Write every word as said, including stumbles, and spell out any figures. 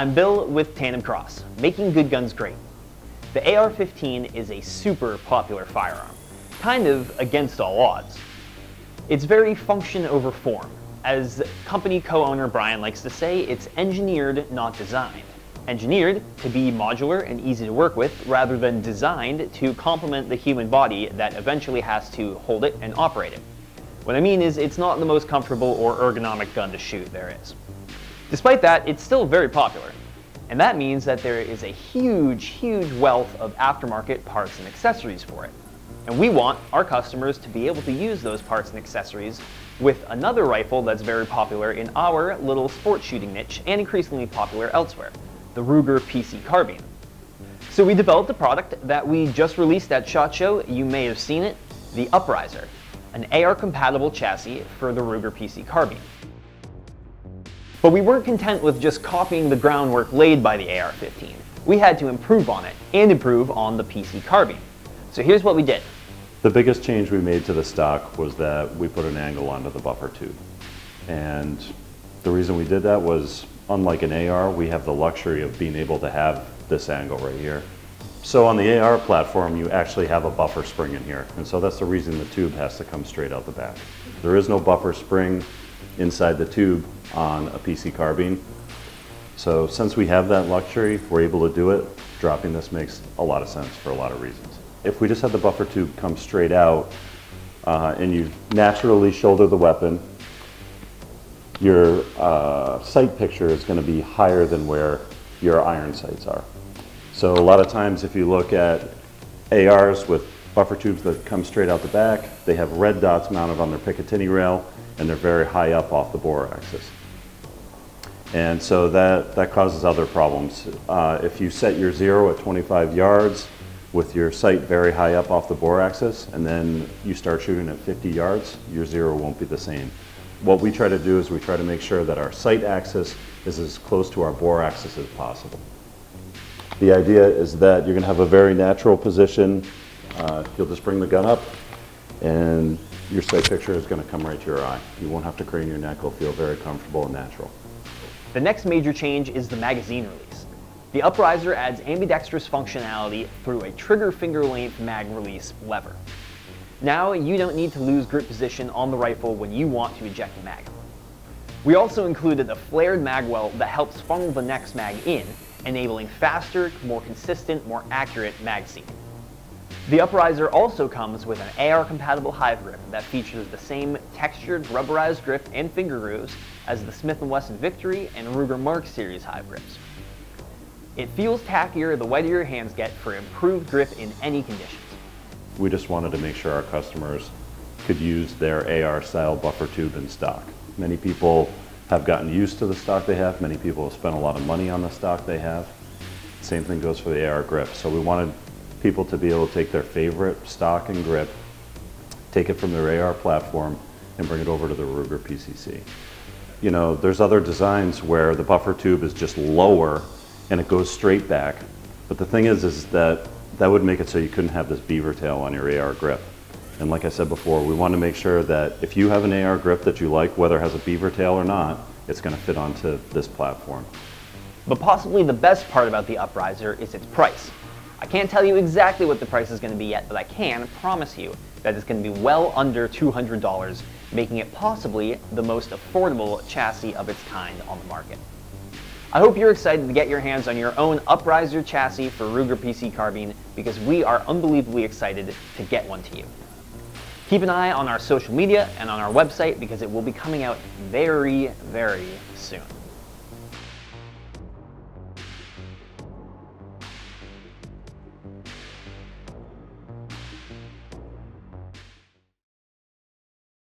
I'm Bill with TANDEMKROSS, making good guns great. The A R fifteen is a super popular firearm, kind of against all odds. It's very function over form. As company co-owner Brian likes to say, it's engineered, not designed. Engineered to be modular and easy to work with, rather than designed to complement the human body that eventually has to hold it and operate it. What I mean is, it's not the most comfortable or ergonomic gun to shoot there is. Despite that, it's still very popular, and that means that there is a huge, huge wealth of aftermarket parts and accessories for it. And we want our customers to be able to use those parts and accessories with another rifle that's very popular in our little sport shooting niche and increasingly popular elsewhere, the Ruger P C Carbine. So we developed a product that we just released at SHOT Show. You may have seen it, the Upriser, an A R compatible chassis for the Ruger P C Carbine. But we weren't content with just copying the groundwork laid by the A R fifteen. We had to improve on it, and improve on the P C Carbine. So here's what we did. The biggest change we made to the stock was that we put an angle onto the buffer tube. And the reason we did that was, unlike an A R, we have the luxury of being able to have this angle right here. So on the A R platform, you actually have a buffer spring in here. And so that's the reason the tube has to come straight out the back. There is no buffer spring inside the tube on a P C Carbine. So since we have that luxury, we're able to do it. Dropping this makes a lot of sense for a lot of reasons. If we just had the buffer tube come straight out uh, and you naturally shoulder the weapon, your uh, sight picture is going to be higher than where your iron sights are. So a lot of times if you look at A Rs with buffer tubes that come straight out the back, they have red dots mounted on their Picatinny rail, and they're very high up off the bore axis. And so that, that causes other problems. Uh, if you set your zero at twenty-five yards with your sight very high up off the bore axis, and then you start shooting at fifty yards, your zero won't be the same. What we try to do is we try to make sure that our sight axis is as close to our bore axis as possible. The idea is that you're going to have a very natural position. Uh, you'll just bring the gun up, and your sight picture is going to come right to your eye. You won't have to crane your neck. It'll feel very comfortable and natural. The next major change is the magazine release. The Upriser adds ambidextrous functionality through a trigger finger length mag release lever. Now you don't need to lose grip position on the rifle when you want to eject the mag. We also included a flared mag well that helps funnel the next mag in, enabling faster, more consistent, more accurate mag seek. The Upriser also comes with an A R compatible hive grip that features the same textured, rubberized grip and finger grooves as the Smith and Wesson Victory and Ruger Mark series hive grips. It feels tackier the wetter your hands get for improved grip in any conditions. We just wanted to make sure our customers could use their A R style buffer tube in stock. Many people have gotten used to the stock they have. Many people have spent a lot of money on the stock they have. Same thing goes for the A R grip. So we wanted people to be able to take their favorite stock and grip, take it from their A R platform, and bring it over to the Ruger P C C. You know, there's other designs where the buffer tube is just lower and it goes straight back. But the thing is, is that that would make it so you couldn't have this beaver tail on your A R grip. And like I said before, we want to make sure that if you have an A R grip that you like, whether it has a beaver tail or not, it's going to fit onto this platform. But possibly the best part about the Upriser is its price. I can't tell you exactly what the price is going to be yet, but I can promise you that it's going to be well under two hundred dollars, making it possibly the most affordable chassis of its kind on the market. I hope you're excited to get your hands on your own Upriser chassis for Ruger P C Carbine, because we are unbelievably excited to get one to you. Keep an eye on our social media and on our website, because it will be coming out very, very soon.